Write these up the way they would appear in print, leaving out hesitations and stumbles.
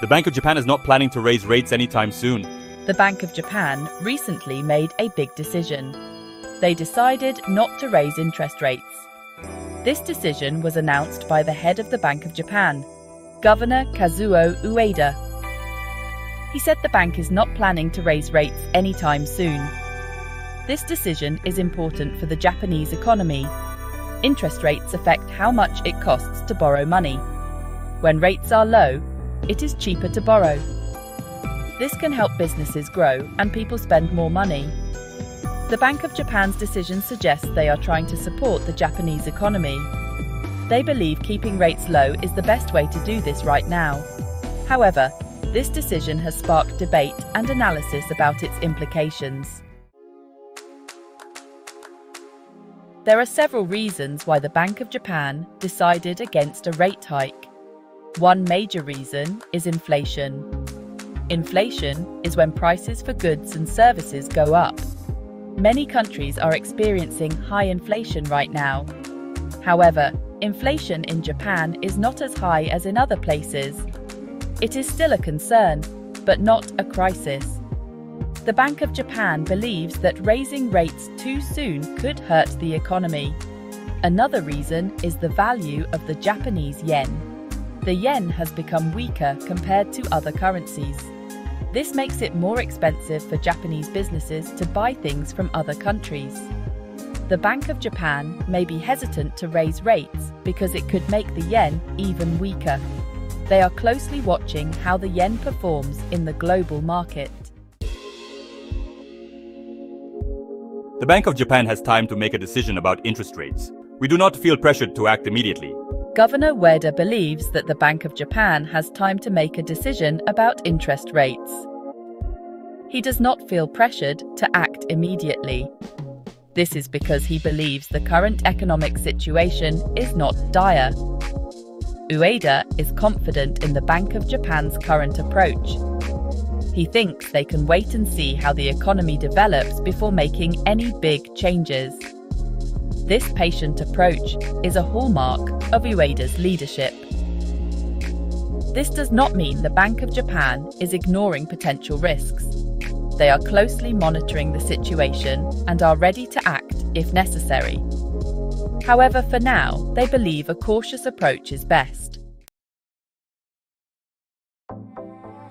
The Bank of Japan is not planning to raise rates anytime soon. The Bank of Japan recently made a big decision. They decided not to raise interest rates. This decision was announced by the head of the Bank of Japan, Governor Kazuo Ueda. He said the bank is not planning to raise rates anytime soon. This decision is important for the Japanese economy. Interest rates affect how much it costs to borrow money. When rates are low, it is cheaper to borrow. This can help businesses grow and people spend more money. The Bank of Japan's decision suggests they are trying to support the Japanese economy. They believe keeping rates low is the best way to do this right now. However, this decision has sparked debate and analysis about its implications. There are several reasons why the Bank of Japan decided against a rate hike. One major reason is inflation. Inflation is when prices for goods and services go up. Many countries are experiencing high inflation right now. However, inflation in Japan is not as high as in other places. It is still a concern, but not a crisis. The Bank of Japan believes that raising rates too soon could hurt the economy. Another reason is the value of the Japanese yen. The yen has become weaker compared to other currencies. This makes it more expensive for Japanese businesses to buy things from other countries. The Bank of Japan may be hesitant to raise rates because it could make the yen even weaker. They are closely watching how the yen performs in the global market. The Bank of Japan has time to make a decision about interest rates. We do not feel pressured to act immediately. Governor Ueda believes that the Bank of Japan has time to make a decision about interest rates. He does not feel pressured to act immediately. This is because he believes the current economic situation is not dire. Ueda is confident in the Bank of Japan's current approach. He thinks they can wait and see how the economy develops before making any big changes. This patient approach is a hallmark of Ueda's leadership. This does not mean the Bank of Japan is ignoring potential risks. They are closely monitoring the situation and are ready to act if necessary. However, for now, they believe a cautious approach is best.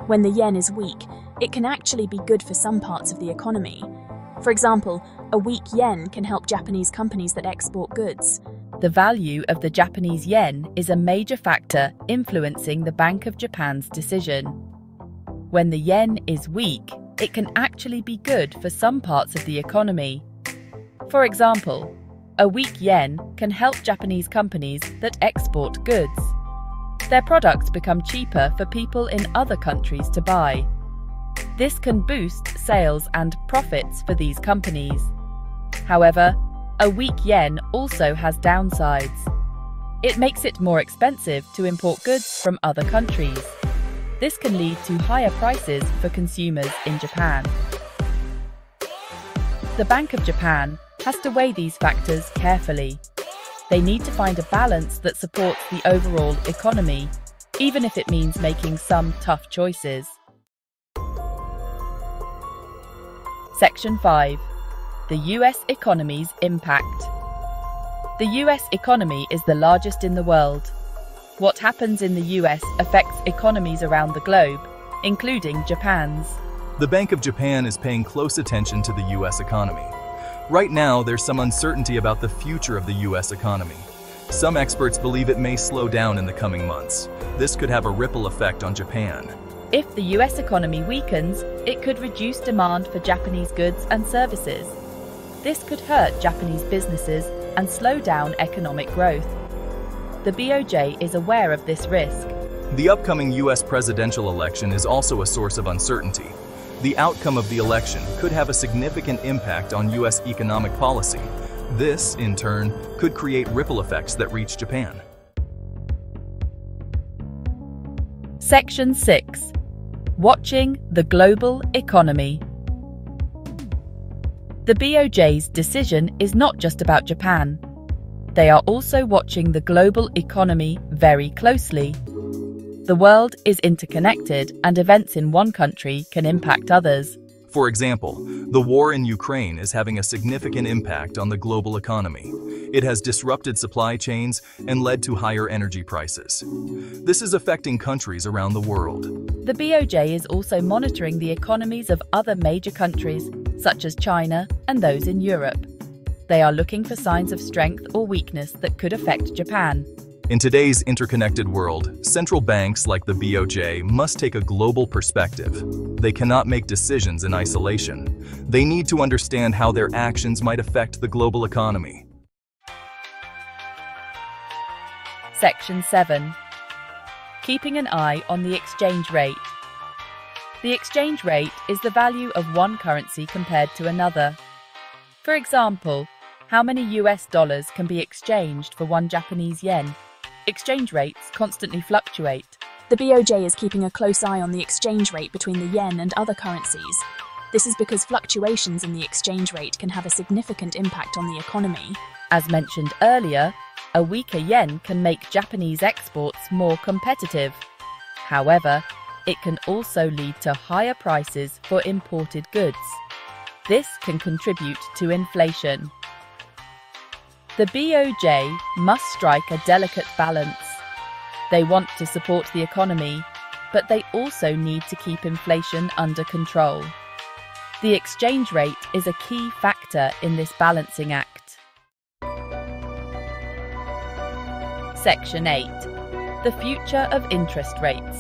When the yen is weak, it can actually be good for some parts of the economy. For example, a weak yen can help Japanese companies that export goods. The value of the Japanese yen is a major factor influencing the Bank of Japan's decision. When the yen is weak, it can actually be good for some parts of the economy. For example, a weak yen can help Japanese companies that export goods. Their products become cheaper for people in other countries to buy. This can boost sales and profits for these companies. However, a weak yen also has downsides. It makes it more expensive to import goods from other countries. This can lead to higher prices for consumers in Japan. The Bank of Japan has to weigh these factors carefully. They need to find a balance that supports the overall economy, even if it means making some tough choices. Section 5. The US economy's impact. The US economy is the largest in the world. What happens in the US affects economies around the globe, including Japan's. The Bank of Japan is paying close attention to the US economy. Right now, there's some uncertainty about the future of the US economy. Some experts believe it may slow down in the coming months. This could have a ripple effect on Japan. If the US economy weakens, it could reduce demand for Japanese goods and services. This could hurt Japanese businesses and slow down economic growth. The BOJ is aware of this risk. The upcoming US presidential election is also a source of uncertainty. The outcome of the election could have a significant impact on US economic policy. This, in turn, could create ripple effects that reach Japan. Section 6. Watching the global economy. The BOJ's decision is not just about Japan. They are also watching the global economy very closely. The world is interconnected, and events in one country can impact others. For example, the war in Ukraine is having a significant impact on the global economy. It has disrupted supply chains and led to higher energy prices. This is affecting countries around the world. The BOJ is also monitoring the economies of other major countries, such as China and those in Europe. They are looking for signs of strength or weakness that could affect Japan. In today's interconnected world, central banks like the BOJ must take a global perspective. They cannot make decisions in isolation. They need to understand how their actions might affect the global economy. Section 7. Keeping an eye on the exchange rate. The exchange rate is the value of one currency compared to another. For example, how many US dollars can be exchanged for 1 Japanese yen? Exchange rates constantly fluctuate. The BOJ is keeping a close eye on the exchange rate between the yen and other currencies. This is because fluctuations in the exchange rate can have a significant impact on the economy. As mentioned earlier, a weaker yen can make Japanese exports more competitive. However, it can also lead to higher prices for imported goods. This can contribute to inflation. The BOJ must strike a delicate balance. They want to support the economy, but they also need to keep inflation under control. The exchange rate is a key factor in this balancing act. Section 8. The future of interest rates.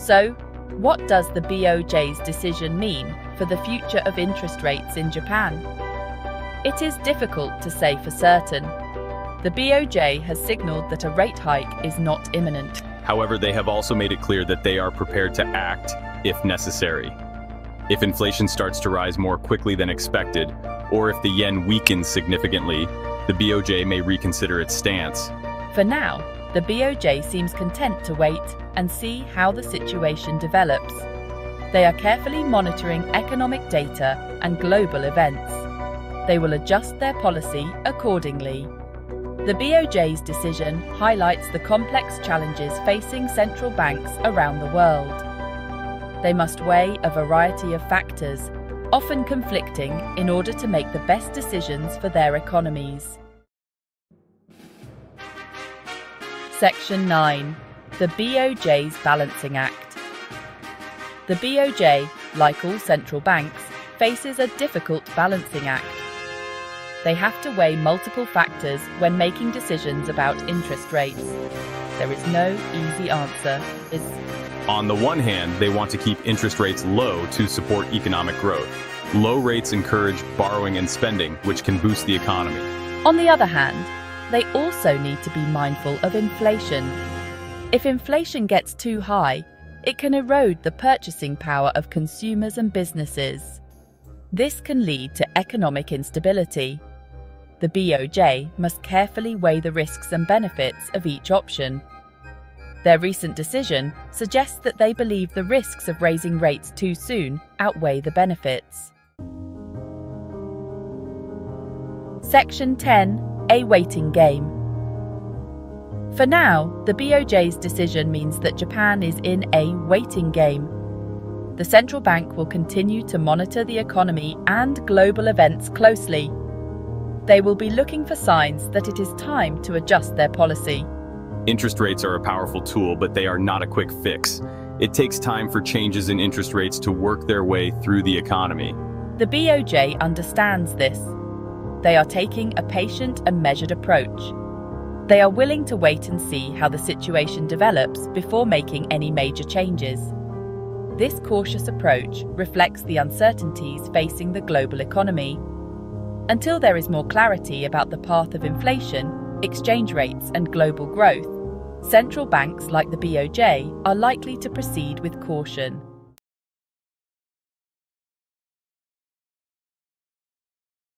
So, what does the BOJ's decision mean for the future of interest rates in Japan? It is difficult to say for certain. The BOJ has signaled that a rate hike is not imminent. However, they have also made it clear that they are prepared to act if necessary. If inflation starts to rise more quickly than expected, or if the yen weakens significantly, the BOJ may reconsider its stance. For now, the BOJ seems content to wait and see how the situation develops. They are carefully monitoring economic data and global events. They will adjust their policy accordingly. The BOJ's decision highlights the complex challenges facing central banks around the world. They must weigh a variety of factors, often conflicting, in order to make the best decisions for their economies. Section 9. The BOJ's Balancing Act. The BOJ, like all central banks, faces a difficult balancing act. They have to weigh multiple factors when making decisions about interest rates. There is no easy answer. On the one hand, they want to keep interest rates low to support economic growth. Low rates encourage borrowing and spending, which can boost the economy. On the other hand, they also need to be mindful of inflation. If inflation gets too high, it can erode the purchasing power of consumers and businesses. This can lead to economic instability. The BOJ must carefully weigh the risks and benefits of each option. Their recent decision suggests that they believe the risks of raising rates too soon outweigh the benefits. Section 10. A waiting game. For now, the BOJ's decision means that Japan is in a waiting game. The central bank will continue to monitor the economy and global events closely. They will be looking for signs that it is time to adjust their policy. Interest rates are a powerful tool, but they are not a quick fix. It takes time for changes in interest rates to work their way through the economy. The BOJ understands this. They are taking a patient and measured approach. They are willing to wait and see how the situation develops before making any major changes. This cautious approach reflects the uncertainties facing the global economy. Until there is more clarity about the path of inflation, exchange rates, and global growth, central banks like the BOJ are likely to proceed with caution.